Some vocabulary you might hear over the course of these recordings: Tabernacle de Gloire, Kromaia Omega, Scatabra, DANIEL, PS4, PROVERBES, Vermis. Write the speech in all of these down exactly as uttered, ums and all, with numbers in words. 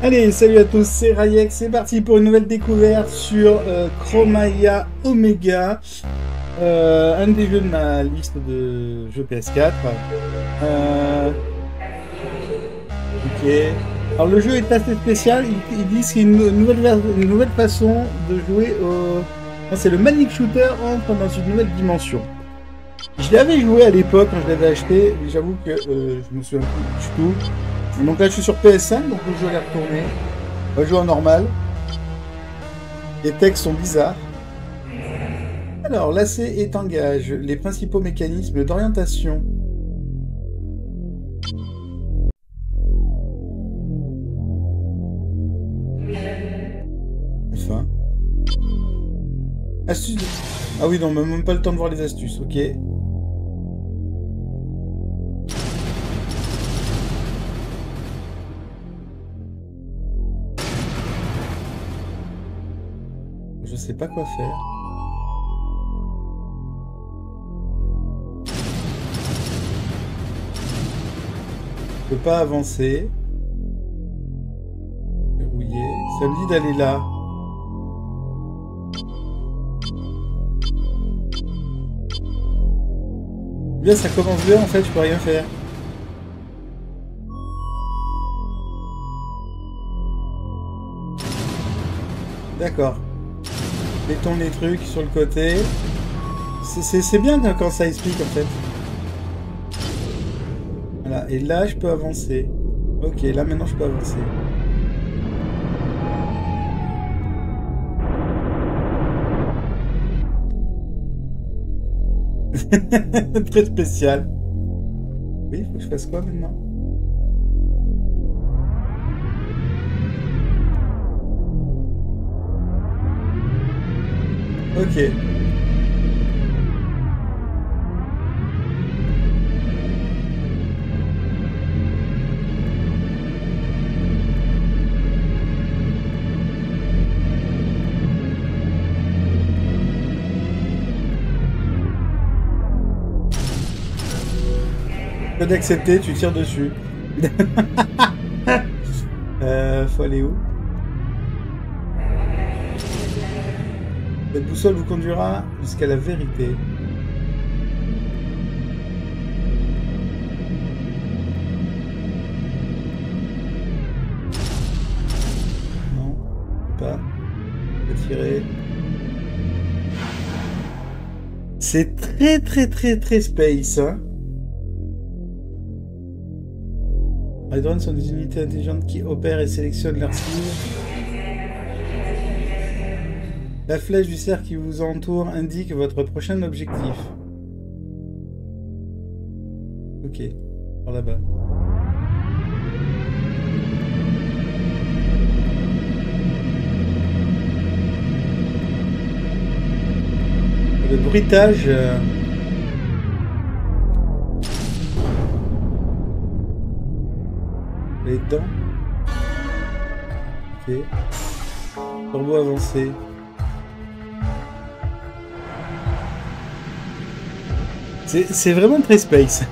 Allez, salut à tous, c'est Rayek, c'est parti pour une nouvelle découverte sur euh, Kromaia Omega, euh, un des jeux de ma liste de jeux P S quatre. Euh... Ok. Alors le jeu est assez spécial, ils, ils disent qu'il y a une nouvelle, une nouvelle façon de jouer au... Enfin, c'est le Manic Shooter entre dans une nouvelle dimension. Je l'avais joué à l'époque quand je l'avais acheté, mais j'avoue que euh, je me souviens plus du tout. Donc là je suis sur P S cinq, donc le jeu est retourné. On va jouer en normal. Les textes sont bizarres. Alors l'A C est en gage. Les principaux mécanismes d'orientation. Enfin. Astuces de... Ah oui, non, même pas le temps de voir les astuces, ok. Je sais pas quoi faire. Je peux pas avancer. Verrouiller. Ça me dit d'aller là. Bien, ça commence bien en fait, je peux rien faire. D'accord. Mettons les trucs sur le côté. C'est bien quand ça explique en fait. Voilà, et là je peux avancer. Ok, là maintenant je peux avancer. Très spécial. Oui, faut que je fasse quoi maintenant? Ok. D'accepter, tu tires dessus. euh, faut aller où? Cette boussole vous conduira jusqu'à la vérité. Non, pas. Attirer. C'est très très très très space, hein. Les drones sont des unités intelligentes qui opèrent et sélectionnent leurs cibles. La flèche du cercle qui vous entoure indique votre prochain objectif. Ok, par là-bas. Le bruitage... Euh... Les dents. Ok. Turbo avancé. C'est vraiment très space.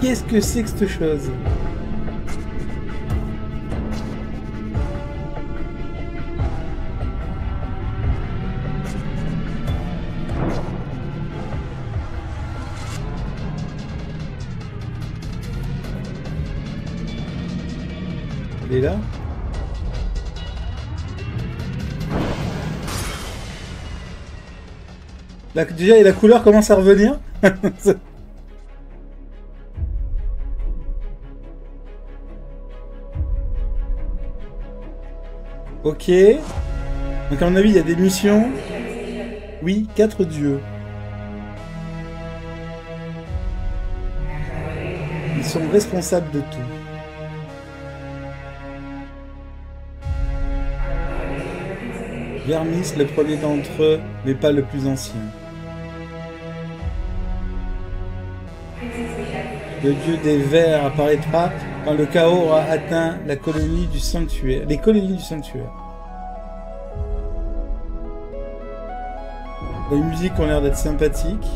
Qu'est-ce que c'est que cette chose? Elle est là? La, déjà, et la couleur commence à revenir. Ok. Donc, à mon avis, il y a des missions. Oui, quatre dieux. Ils sont responsables de tout. Vermis, le premier d'entre eux, mais pas le plus ancien. Le dieu des vers apparaîtra quand le chaos aura atteint la colonie du sanctuaire. Les colonies du sanctuaire. Les musiques ont l'air d'être sympathiques.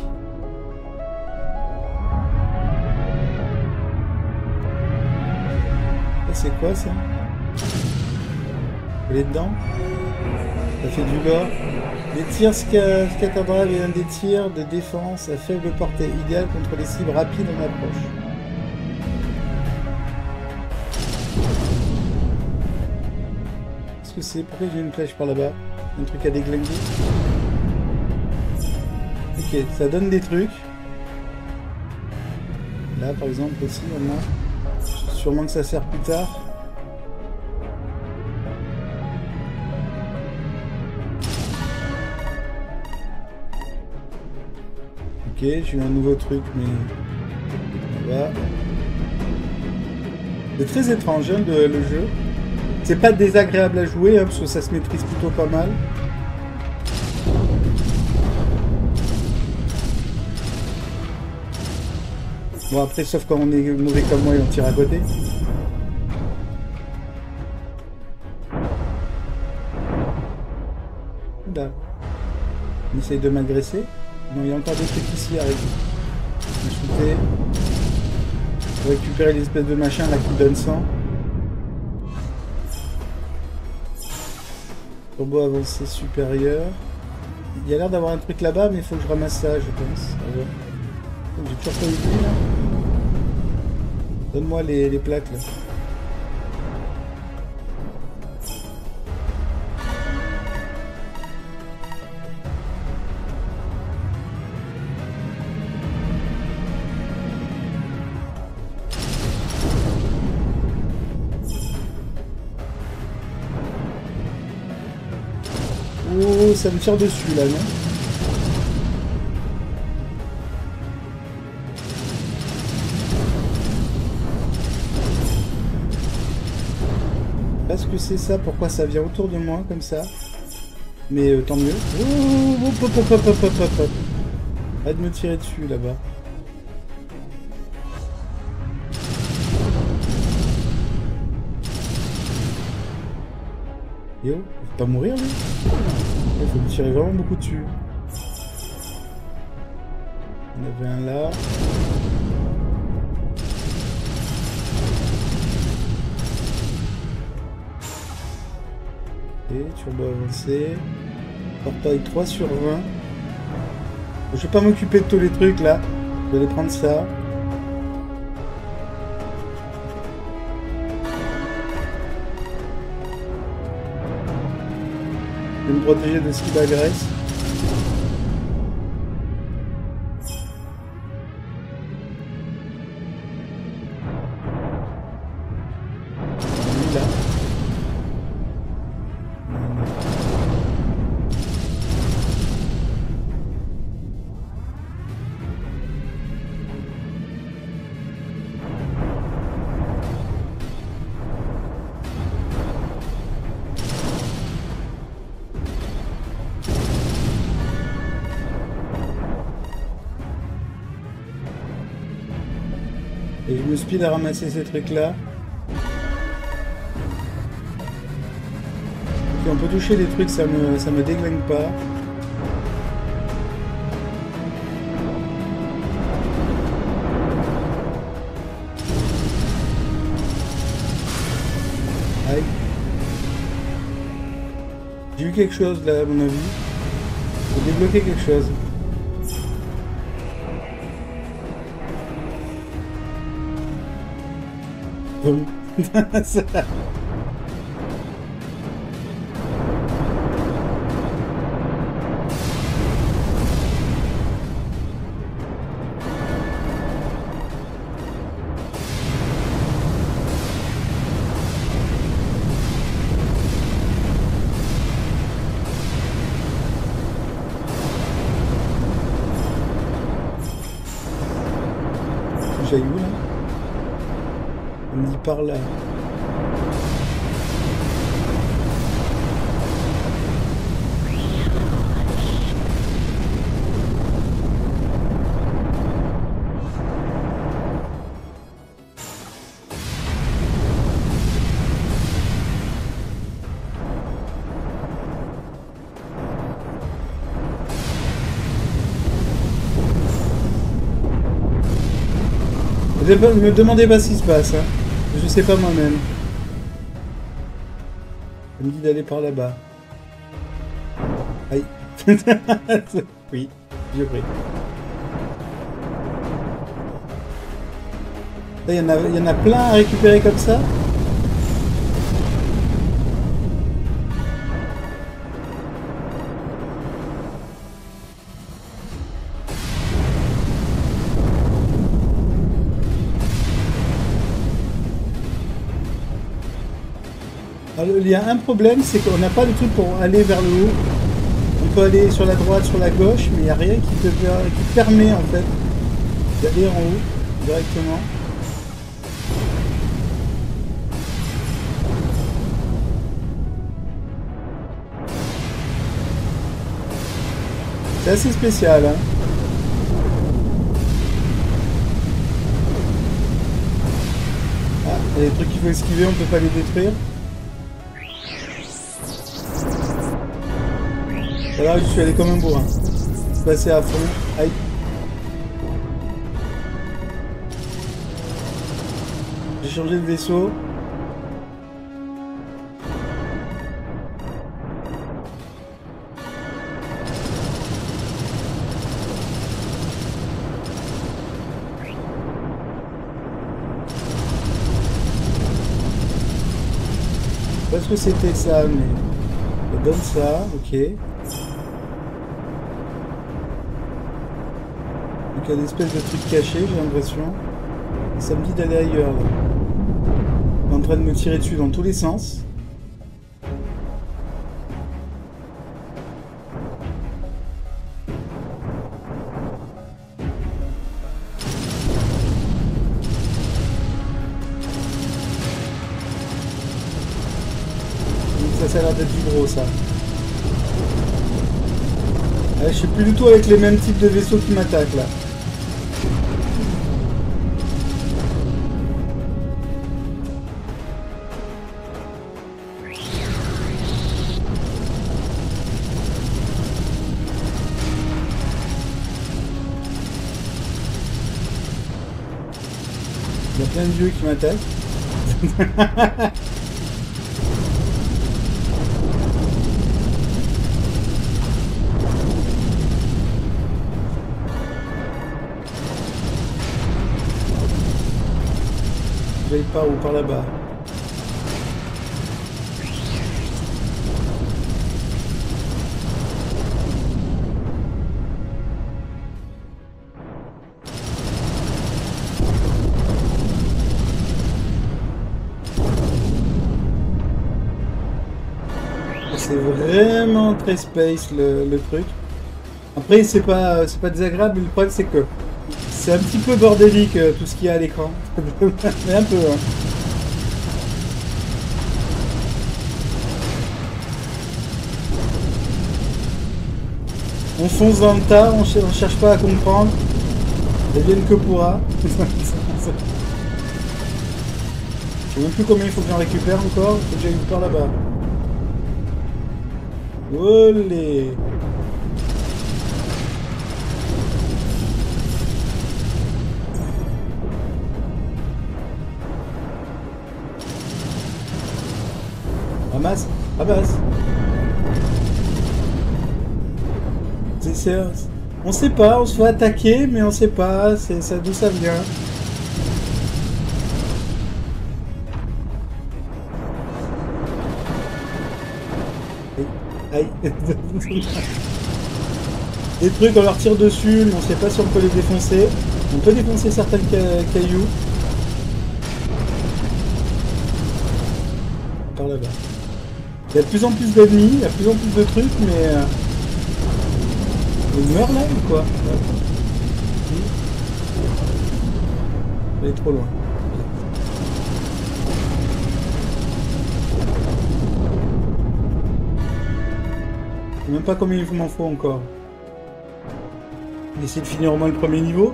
c'est quoi ça? Elle est dedans? Ça fait du bord. Les tirs scatabra est un des tirs de défense à faible portée, idéal contre les cibles rapides en approche. C'est pourquoi j'ai une flèche par là-bas, un truc à déglinguer. Ok, ça donne des trucs. Là par exemple aussi, on a. Sûrement que ça sert plus tard. Ok, j'ai eu un nouveau truc, mais là. C'est très étrange hein, le, le jeu. C'est pas désagréable à jouer, hein, parce que ça se maîtrise plutôt pas mal. Bon après, sauf quand on est mauvais comme moi et on tire à côté. Là. On essaye de m'agresser. Non, il y a encore des trucs ici, arrêtez. Shooter. Pour récupérer l'espèce de machin là qui donne sang. Turbo avancé supérieur. Il y a l'air d'avoir un truc là-bas, mais il faut que je ramasse ça, je pense. J'ai toujours pas eu de là. Donne-moi les, les plaques là. Ça me tire dessus là, non? Parce que c'est ça, pourquoi ça vient autour de moi comme ça? Mais euh, tant mieux. Oh, hop, hop, hop, hop, hop, hop, hop. Arrête de me tirer dessus là-bas. Yo, faut pas mourir lui. Il faut me tirer vraiment beaucoup dessus. On avait un là. Et turbo avancé. Portail trois sur vingt. Je vais pas m'occuper de tous les trucs là. Je vais aller prendre ça. Je vais me protéger de ce qui m'agresse. Et je me speed à ramasser ces trucs là. Ok, on peut toucher des trucs, ça me, ça me déglingue pas. Aïe. J'ai eu quelque chose là à mon avis. J'ai débloqué quelque chose. Ça... J'ai eu là. On me dit par là. Ne me demandez pas ce qui se passe, hein. Je sais pas moi-même. Ça me dit d'aller par là-bas. Aïe. Oui, j'ai pris. Il y en a, il y en a plein à récupérer comme ça. Alors, il y a un problème, c'est qu'on n'a pas de truc pour aller vers le haut. On peut aller sur la droite, sur la gauche, mais il n'y a rien qui, devait, qui permet en fait d'aller en haut directement. C'est assez spécial, hein. Ah, il y a des trucs qu'il faut esquiver, on peut pas les détruire. Alors je suis allé comme un bourrin. Je suis passé à fond. Aïe. J'ai changé de vaisseau. Parce que c'était ça, mais on donne ça, ok. Donc il y a une espèce de truc caché, j'ai l'impression. Ça me dit d'aller ailleurs, là. On est en train de me tirer dessus dans tous les sens. Ça a l'air d'être du gros, ça. Ah, je suis plus du tout avec les mêmes types de vaisseaux qui m'attaquent là. Il y a plein de vieux qui m'attaquent. J'aille pas ou par là-bas. C'est vraiment très space le, le truc. Après c'est pas c'est pas désagréable, mais le problème c'est que c'est un petit peu bordélique euh, tout ce qu'il y a à l'écran. Mais un peu, hein. On fonce dans le tas, on, ch on cherche pas à comprendre. Et bien que pourra. Je sais même plus combien il faut que j'en récupère encore. Il faut que j'aille par là-bas. Olé! Ramasse, ramasse. On sait pas, on se fait attaquer, mais on sait pas ça d'où ça vient. Aïe, aïe. Les trucs, on leur tire dessus, mais on sait pas si on peut les défoncer. On peut défoncer certains cailloux. Par là-bas. Il y a de plus en plus d'ennemis, il y a de plus en plus de trucs, mais... Euh... Il meurt là ou quoi? Il est trop loin. Je sais même pas combien il m'en faut encore. Essayer de finir au moins le premier niveau.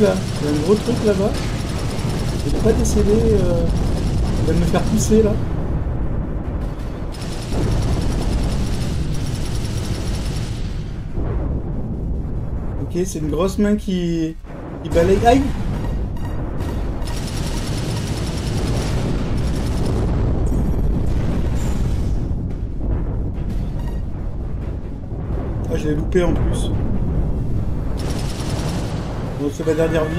Là. Il y a un gros truc là-bas. Je ne peux pas décéder. Euh... Il va me faire pousser là. Ok, c'est une grosse main qui, qui balaye. Aïe! Ah, je l'ai loupé en plus. Bon, c'est ma dernière vie.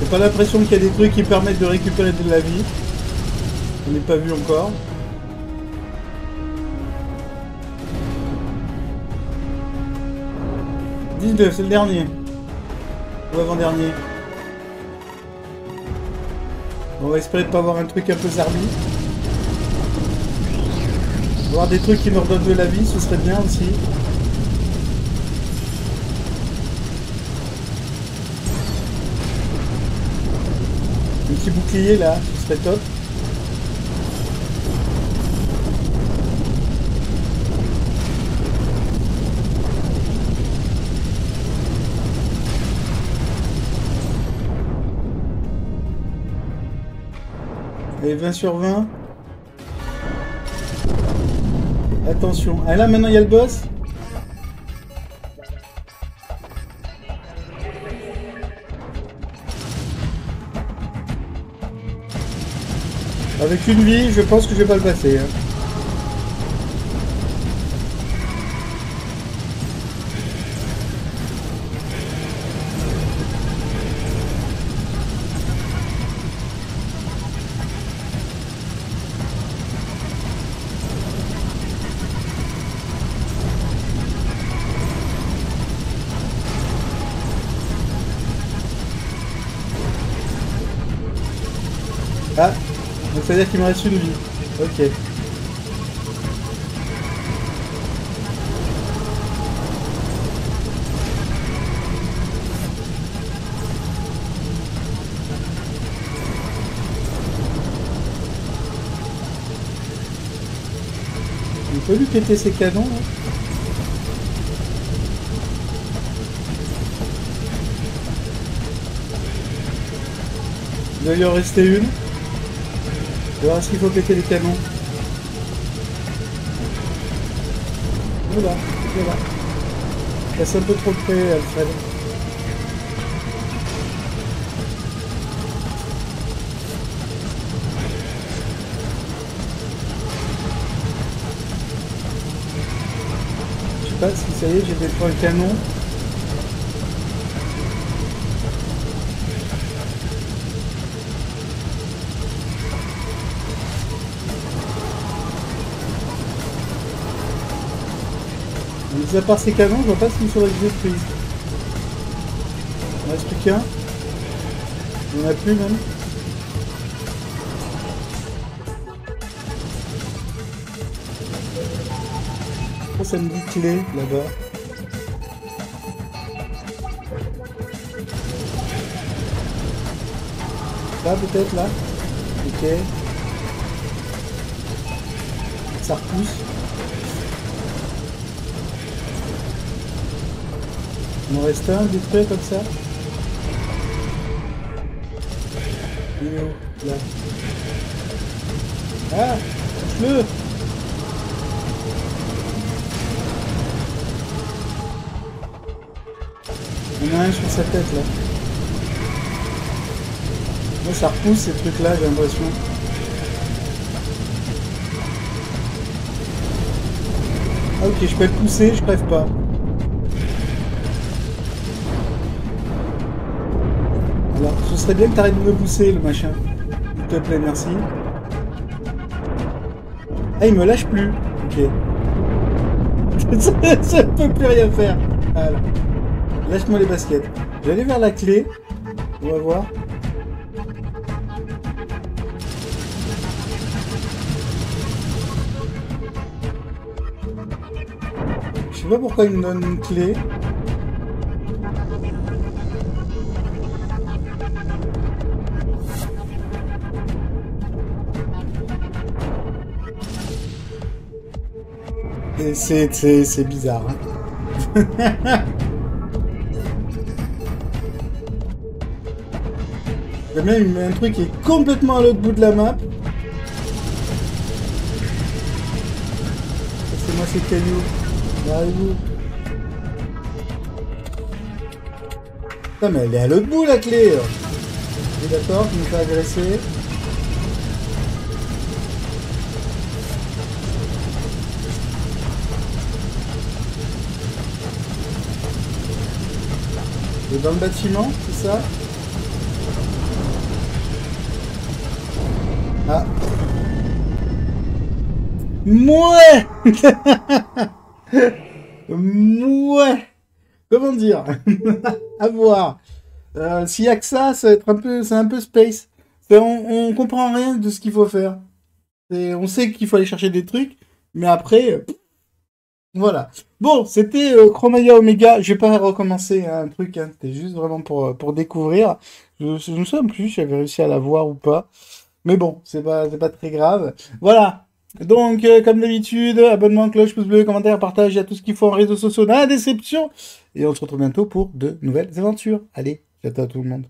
J'ai pas l'impression qu'il y a des trucs qui permettent de récupérer de la vie. On n'est pas vu encore. dix-neuf, c'est le dernier. Ou avant-dernier. On va espérer de pas avoir un truc un peu zarbi. Voir des trucs qui me redonnent de la vie, ce serait bien aussi. Un petit bouclier là, ce serait top. Allez, vingt sur vingt. Attention. Ah là, maintenant, il y a le boss. Avec une vie, je pense que je vais pas le passer. Hein. Ah, donc ça veut dire qu'il me reste une vie. Ok. On peut lui péter ses canons, hein. Il doit y en rester une. Alors, est-ce qu'il faut péter les canons? Voilà, voilà. Passe un peu trop près, Alfred. Je sais pas si ça y est, j'ai détruit un canon. Mais à part ces canons, je vois pas ce qu'il faudrait que je détruise. Il en reste plus qu'un. Il n'y en a plus même. Oh, ça me dit clé là-bas. Là peut-être là. Ok. Ça repousse. Il en reste un, détruit comme ça. Il est où? Là. Ah, touche-le. Il y en a un sur sa tête là. Moi ça repousse ces trucs là, j'ai l'impression. Ah ok, je peux le pousser, je crève pas. Alors, ce serait bien que t'arrêtes de me pousser, le machin. S'il te plaît, merci. Ah, il me lâche plus. Ok. Je ne peux plus rien faire. Voilà. Lâche-moi les baskets. Je vais aller vers la clé. On va voir. Je sais pas pourquoi il me donne une clé. C'est bizarre. Hein. Il y a même un truc qui est complètement à l'autre bout de la map. C'est moi ces cailloux. Calme. Putain, mais elle est à l'autre bout la clé. Ok, d'accord, je me fais agresser. Et dans le bâtiment, c'est ça? Ah. Mouais. Mouais. Comment dire? À voir. Euh, S'il n'y a que ça, ça va être un peu, c'est un peu space. On ne comprend rien de ce qu'il faut faire. Et on sait qu'il faut aller chercher des trucs, mais après... Euh, voilà. Bon, c'était euh, Kromaia Omega. Je vais pas recommencer hein, un truc. Hein. C'était juste vraiment pour, pour découvrir. Je ne sais plus si j'avais réussi à la voir ou pas. Mais bon, c'est pas, c'est pas très grave. Voilà. Donc, euh, comme d'habitude, abonnement, cloche, pouce bleu, commentaire, partage. Il y a tout ce qu'il faut en réseaux sociaux dans la description. Et on se retrouve bientôt pour de nouvelles aventures. Allez, ciao à tout le monde.